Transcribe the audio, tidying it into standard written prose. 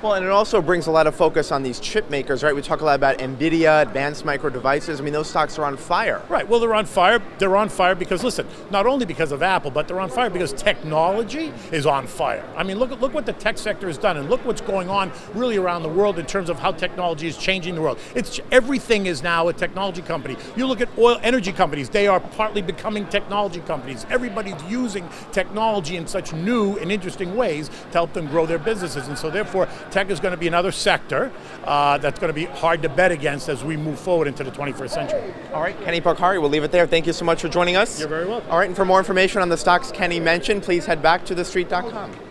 Well, and it also brings a lot of focus on these chip makers, right? We talk a lot about NVIDIA, Advanced Micro Devices. I mean, those stocks are on fire. Right, well, they're on fire. They're on fire because, listen, not only because of Apple, but they're on fire because technology is on fire. I mean, look what the tech sector has done, and look what's going on really around the world in terms of how technology is changing the world. It's everything is now a technology company. You look at oil energy companies, they are partly becoming technology companies. Everybody's using technology in such new and interesting ways to help them grow their businesses, and so therefore, tech is going to be another sector that's going to be hard to bet against as we move forward into the 21st century. All right, Kenny Polcari, we'll leave it there. Thank you so much for joining us. You're very welcome. All right, and for more information on the stocks Kenny mentioned, please head back to thestreet.com.